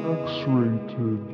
X-rated.